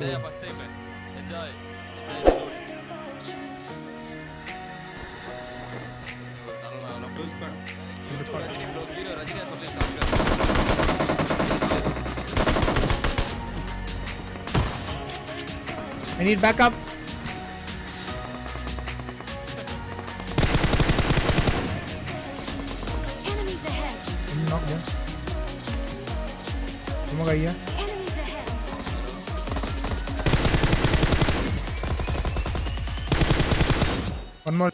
day up a statement. Enjoy. I need backup. Enemies ahead. Knock one. Come on, guys. One more.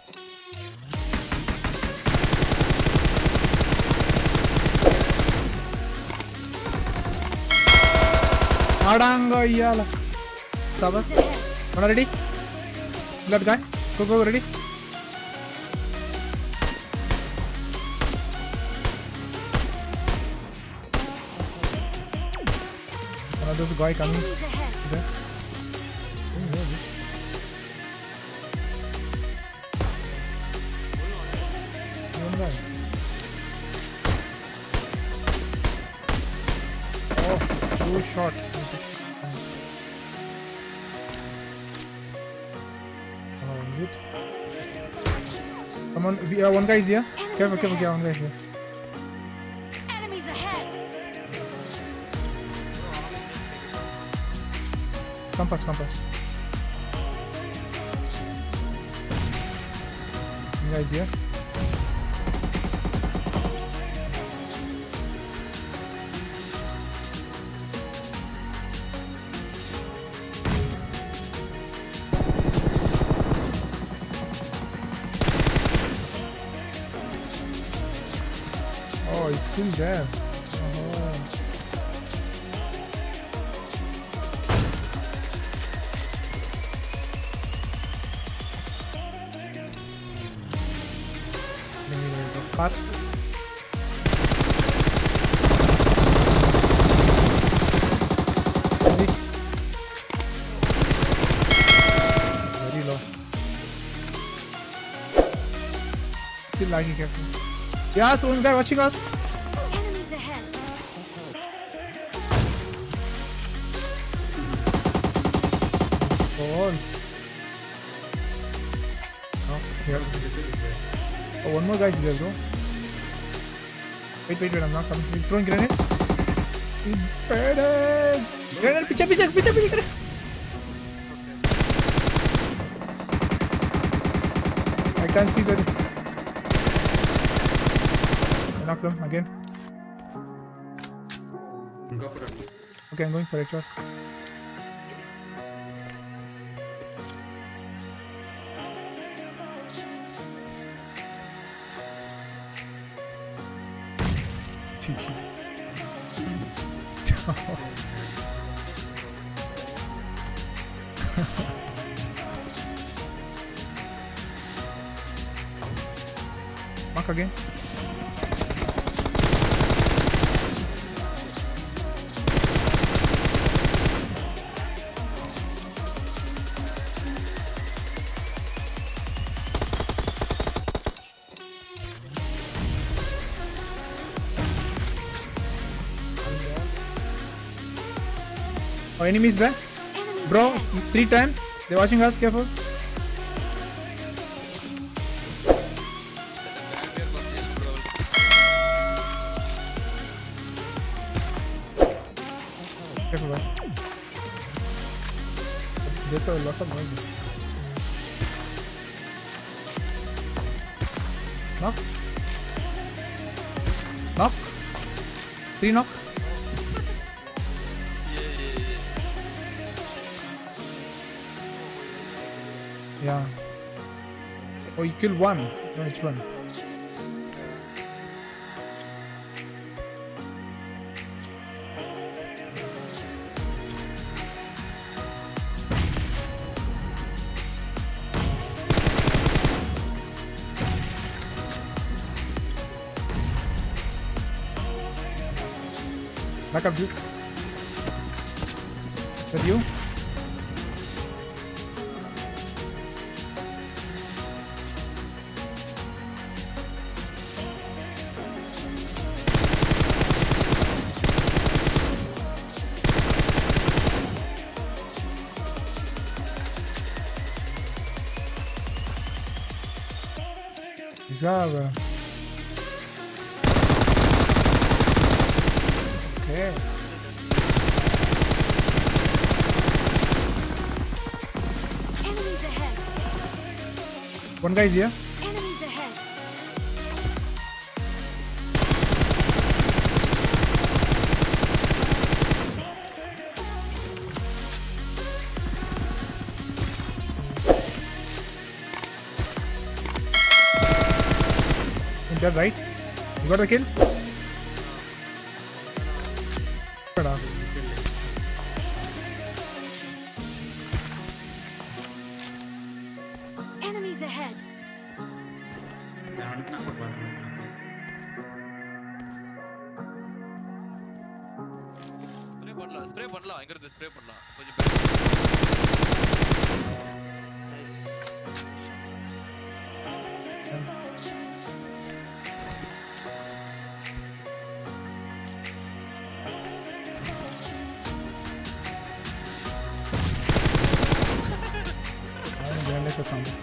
Adanga yala. Sabas. One ready? That guy. Go, go, ready? Another guy coming. Oh, too short. Come on, we are one guy is here. Careful, careful, one guy is here. Enemies ahead. Come fast, come fast. One guy is here. Oh, he's still there. Oh. Cut. Easy. Very low. Still lagging, Captain. Yeah, so one guy watching us. Enemies ahead. Go on. Oh, here. Oh, one more guy is there, bro. Wait, wait, wait, I'm not coming. We're throwing grenade. Grenade! Grenade, piche, piche, piche, piche, grenade. I can't see that. I knocked him again. Go for it. Okay, I'm going for it, shot. GG. Mark again. Oh, enemies there, bro. 3 times. They're watching us. Careful. Careful, bro. There's a lot of noise. Knock. Knock. 3 knock. Yeah. Oh, you kill one. No, which one? Back up, dude. Is that you? He's got it, bro. Okay. Enemies ahead. One guy's here. Enemies ahead. Dead, right? You got the kill? Enemies ahead. Spray butla, I got the spray butla. Nice or something.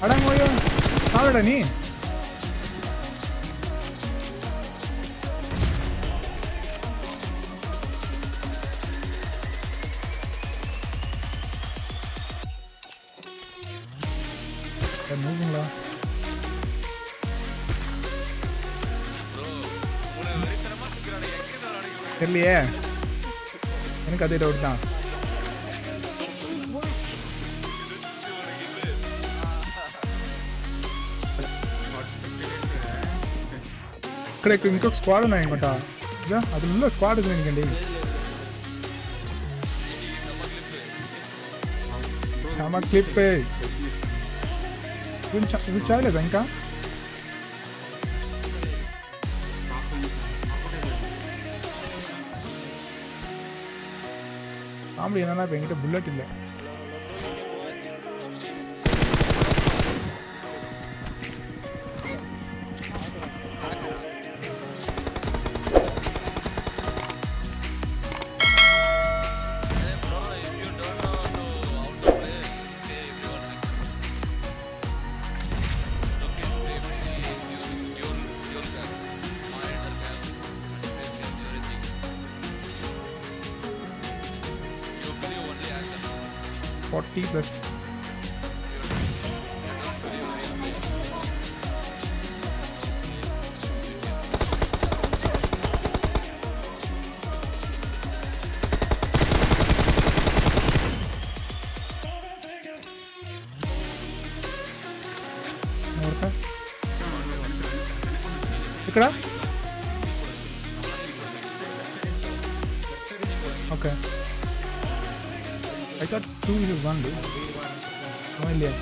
Adam, why you? How did I need? I'm moving now. Really, yeah. I think I did out now. Crack squad na ingota. Yeah, adu nulla squad irukku nenikandi. Sama clip pe. Kuncha le banka. I'm going to bullet in there. T-plus. Okay. I thought 2 is 1 dude. No idea.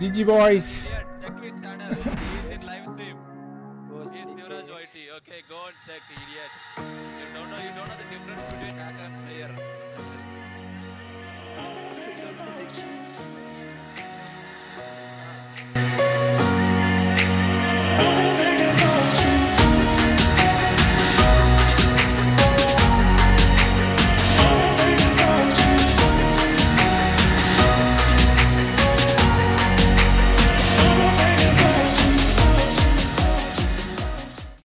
GG boys. Check his channel. He is in live stream. He is Sivraj Whitey. Okay, go and check, idiot. You don't know the difference between hacker and player.